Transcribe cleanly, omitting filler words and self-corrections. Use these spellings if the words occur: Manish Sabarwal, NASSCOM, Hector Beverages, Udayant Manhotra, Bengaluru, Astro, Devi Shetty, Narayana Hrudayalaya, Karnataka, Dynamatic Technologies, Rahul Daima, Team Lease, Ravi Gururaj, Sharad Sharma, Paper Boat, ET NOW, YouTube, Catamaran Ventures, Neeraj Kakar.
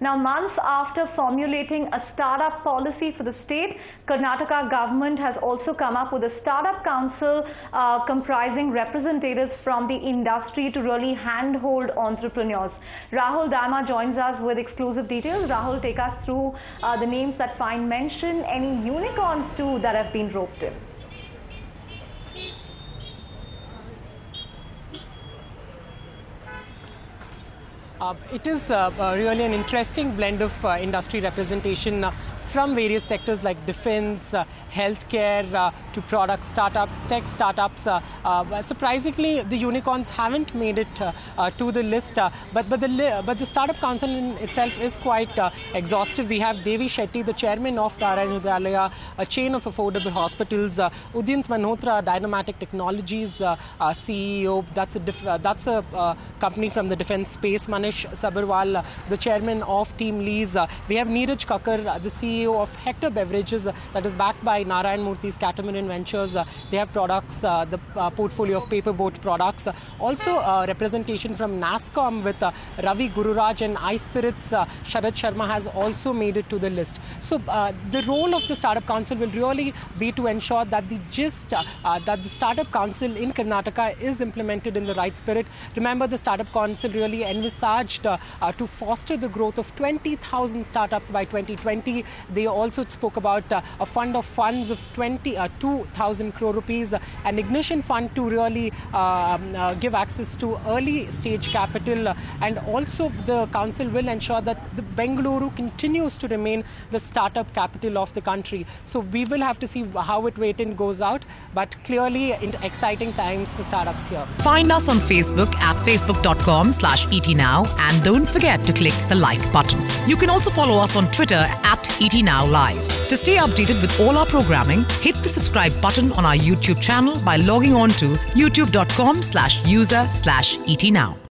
Now, months after formulating a startup policy for the state, Karnataka government has also come up with a startup council comprising representatives from the industry to really handhold entrepreneurs. Rahul Daima joins us with exclusive details. Rahul, take us through the names that find mention, any unicorns too that have been roped in. It is really an interesting blend of industry representation from various sectors like defense, healthcare, to product startups, tech startups. Surprisingly, the unicorns haven't made it to the list, but the Startup Council in itself is quite exhaustive. We have Devi Shetty, the chairman of Narayana Hrudayalaya, a chain of affordable hospitals, Udayant Manhotra, Dynamatic Technologies CEO, that's a company from the defense space, Manish Sabarwal, the chairman of Team Lease. We have Neeraj Kakar, the CEO of Hector Beverages, that is backed by Narayana Murthy's Catamaran Ventures. They have products, the portfolio of Paper Boat products. Also representation from NASSCOM with Ravi Gururaj, and iSpirit's Sharad Sharma has also made it to the list. So the role of the Startup Council will really be to ensure that the gist, that the Startup Council in Karnataka is implemented in the right spirit. Remember, the Startup Council really envisaged to foster the growth of 20,000 startups by 2020. They also spoke about a fund of funds of 2,000 crore rupees, an ignition fund to really give access to early stage capital, and also the council will ensure that the Bengaluru continues to remain the startup capital of the country. So we will have to see how it goes out, but clearly exciting times for startups here. Find us on Facebook at facebook.com/ETNow, and don't forget to click the like button. You can also follow us on Twitter at ET Now Live. To stay updated with all our programming, hit the subscribe button on our YouTube channel by logging on to youtube.com/user/ET Now.